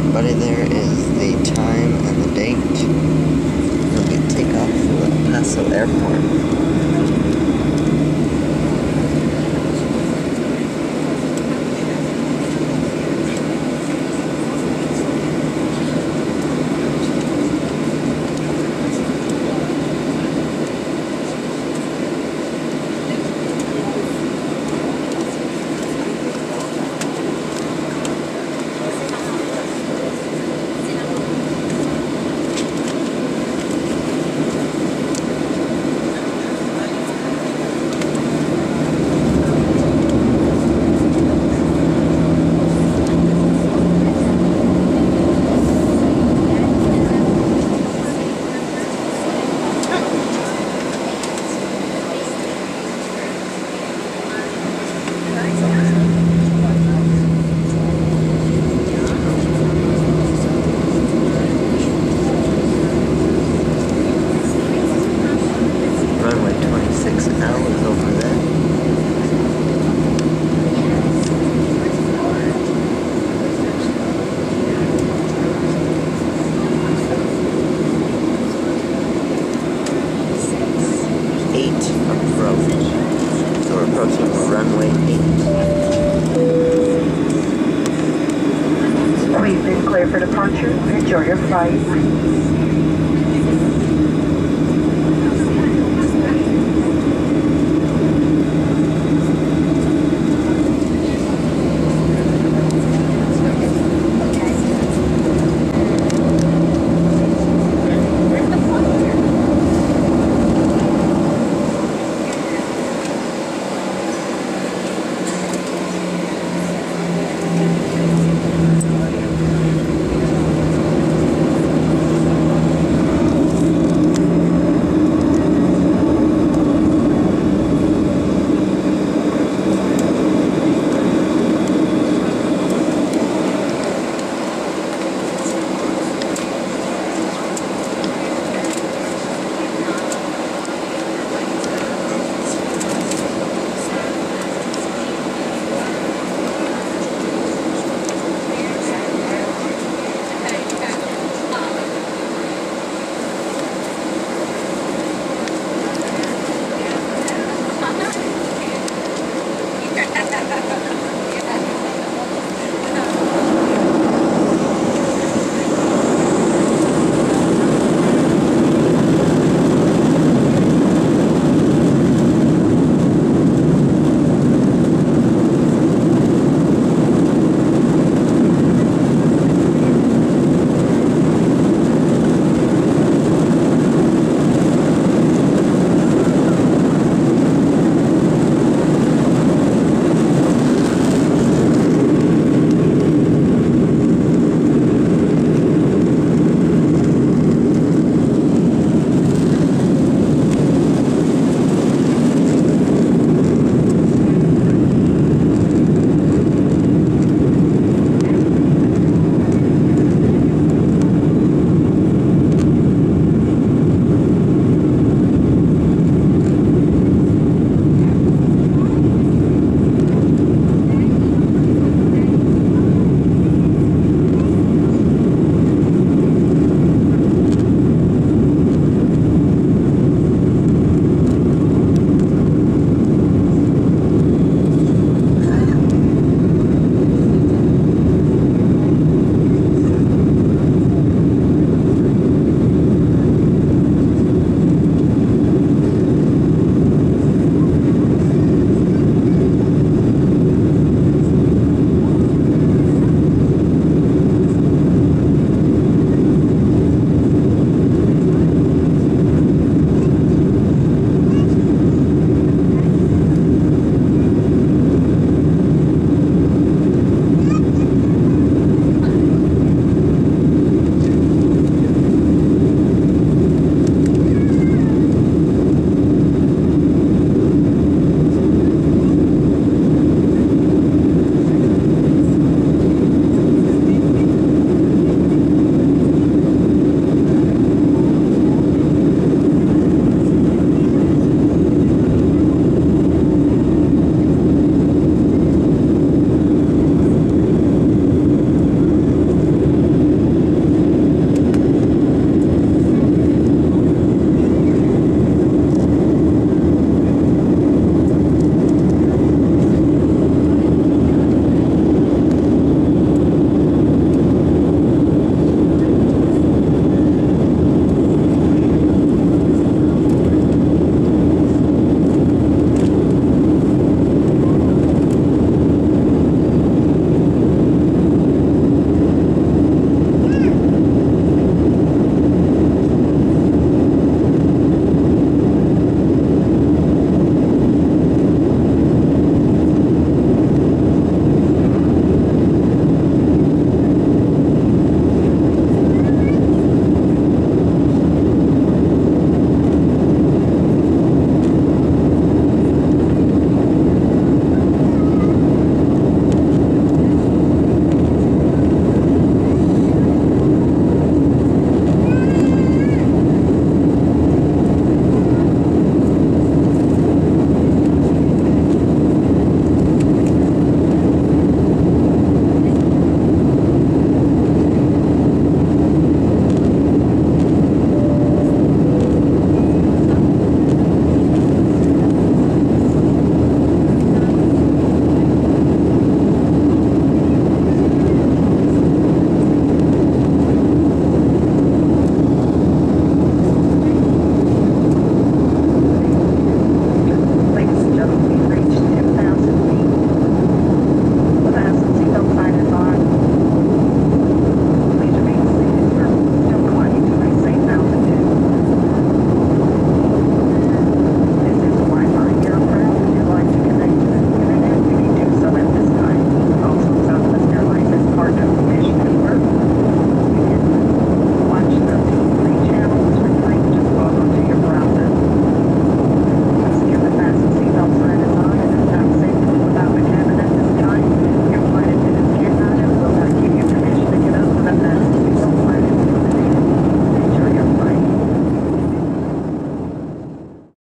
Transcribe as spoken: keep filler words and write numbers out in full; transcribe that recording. everybody there is the time and the date. It'll be takeoff from El Paso Airport. Runway eight. Please be clear for departure. Enjoy your flight.